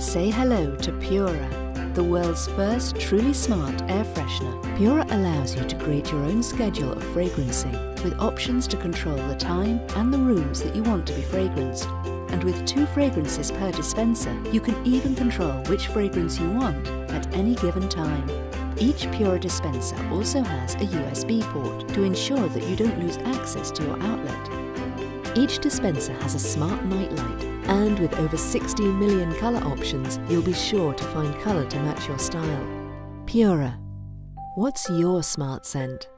Say hello to Pura, the world's first truly smart air freshener. Pura allows you to create your own schedule of fragrancing with options to control the time and the rooms that you want to be fragranced. And with 2 fragrances per dispenser, you can even control which fragrance you want at any given time. Each Pura dispenser also has a USB port to ensure that you don't lose access to your outlet. Each dispenser has a smart nightlight, and with over 16 million colour options, you'll be sure to find colour to match your style. Pura. What's your smart scent?